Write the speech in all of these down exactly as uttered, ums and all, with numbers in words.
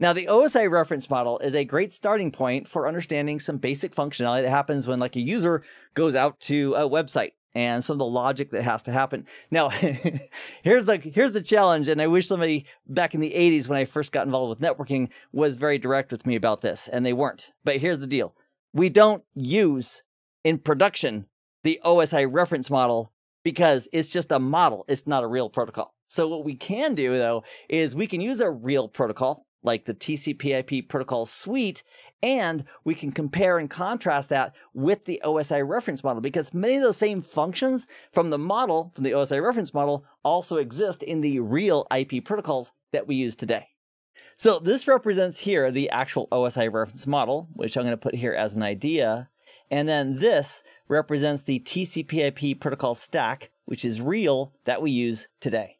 Now, the O S I reference model is a great starting point for understanding some basic functionality that happens when, like, a user goes out to a website and some of the logic that has to happen. Now, here's the here's the challenge, and I wish somebody back in the eighties when I first got involved with networking was very direct with me about this, and they weren't. But here's the deal. We don't use in production the O S I reference model because it's just a model. It's not a real protocol. So what we can do, though, is we can use a real protocol, like the T C P I P protocol suite, and we can compare and contrast that with the O S I reference model, because many of those same functions from the model, from the O S I reference model, also exist in the real I P protocols that we use today. So this represents here the actual O S I reference model, which I'm going to put here as an idea. And then this represents the T C P I P protocol stack, which is real, that we use today.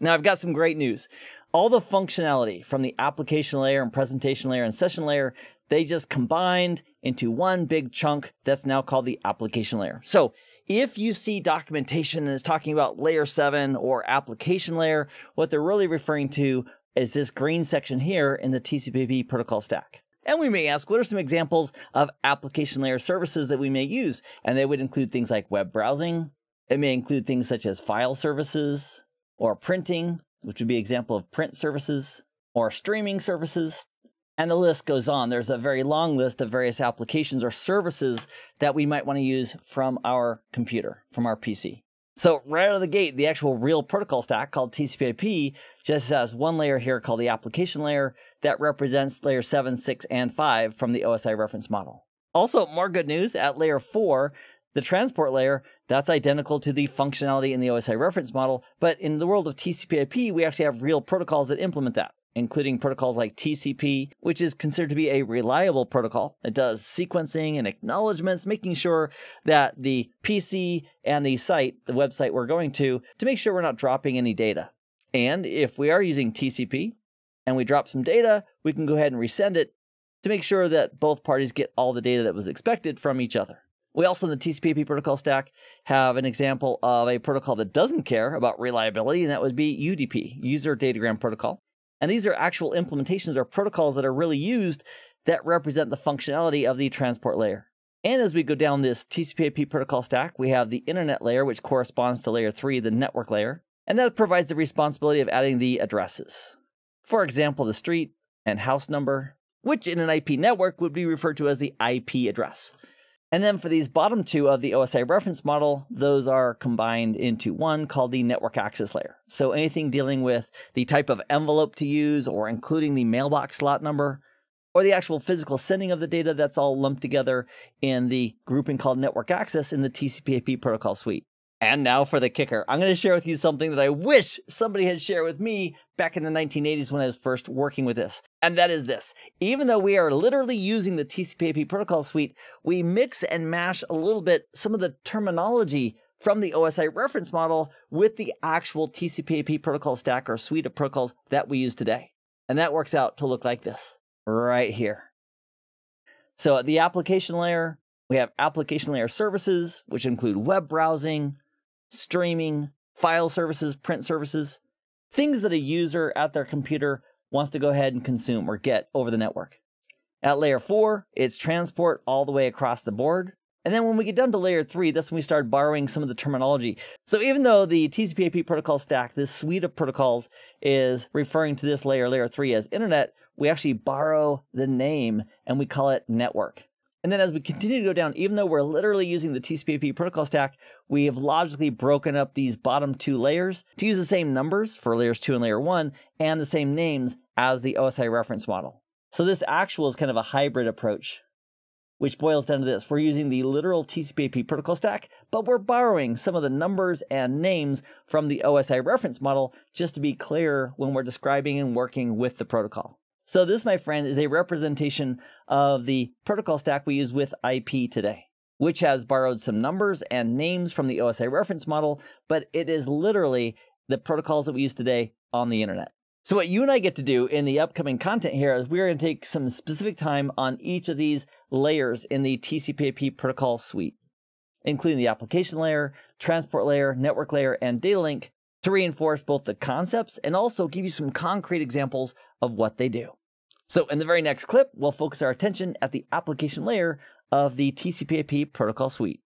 Now, I've got some great news. All the functionality from the application layer and presentation layer and session layer, they just combined into one big chunk that's now called the application layer. So if you see documentation that is talking about layer seven or application layer, what they're really referring to is this green section here in the T C P I P protocol stack. And we may ask, what are some examples of application layer services that we may use? And they would include things like web browsing. It may include things such as file services or printing, which would be an example of print services, or streaming services. And the list goes on. There's a very long list of various applications or services that we might want to use from our computer, from our P C. So right out of the gate, the actual real protocol stack called T C P I P just has one layer here called the application layer that represents layer seven, six, and five from the O S I reference model. Also, more good news, at layer four, the transport layer, that's identical to the functionality in the O S I reference model, but in the world of T C P I P, we actually have real protocols that implement that, including protocols like T C P, which is considered to be a reliable protocol. It does sequencing and acknowledgements, making sure that the P C and the site, the website we're going to, to make sure we're not dropping any data. And if we are using T C P and we drop some data, we can go ahead and resend it to make sure that both parties get all the data that was expected from each other. We also, in the T C P I P protocol stack, have an example of a protocol that doesn't care about reliability, and that would be U D P, User Datagram Protocol. And these are actual implementations or protocols that are really used that represent the functionality of the transport layer. And as we go down this T C P I P protocol stack, we have the internet layer, which corresponds to layer three, the network layer, and that provides the responsibility of adding the addresses. For example, the street and house number, which in an I P network would be referred to as the I P address. And then for these bottom two of the O S I reference model, those are combined into one called the network access layer. So anything dealing with the type of envelope to use, or including the mailbox slot number, or the actual physical sending of the data, that's all lumped together in the grouping called network access in the T C P I P protocol suite. And now for the kicker. I'm going to share with you something that I wish somebody had shared with me back in the nineteen eighties when I was first working with this. And that is this. Even though we are literally using the T C P I P protocol suite, we mix and mash a little bit some of the terminology from the O S I reference model with the actual T C P I P protocol stack or suite of protocols that we use today. And that works out to look like this right here. So at the application layer, we have application layer services, which include web browsing, streaming, file services, print services, things that a user at their computer wants to go ahead and consume or get over the network. At layer four, it's transport all the way across the board. And then when we get down to layer three, that's when we start borrowing some of the terminology. So even though the T C P I P protocol stack, this suite of protocols, is referring to this layer, layer three, as internet, we actually borrow the name and we call it network. And then as we continue to go down, even though we're literally using the T C P I P protocol stack, we have logically broken up these bottom two layers to use the same numbers for layers two and layer one, and the same names as the O S I reference model. So this actual is kind of a hybrid approach, which boils down to this. We're using the literal T C P I P protocol stack, but we're borrowing some of the numbers and names from the O S I reference model just to be clear when we're describing and working with the protocol. So this, my friend, is a representation of the protocol stack we use with I P today, which has borrowed some numbers and names from the O S I reference model, but it is literally the protocols that we use today on the internet. So what you and I get to do in the upcoming content here is we're going to take some specific time on each of these layers in the T C P I P protocol suite, including the application layer, transport layer, network layer, and data link, to reinforce both the concepts and also give you some concrete examples of what they do. So in the very next clip, we'll focus our attention at the application layer of the T C P I P protocol suite.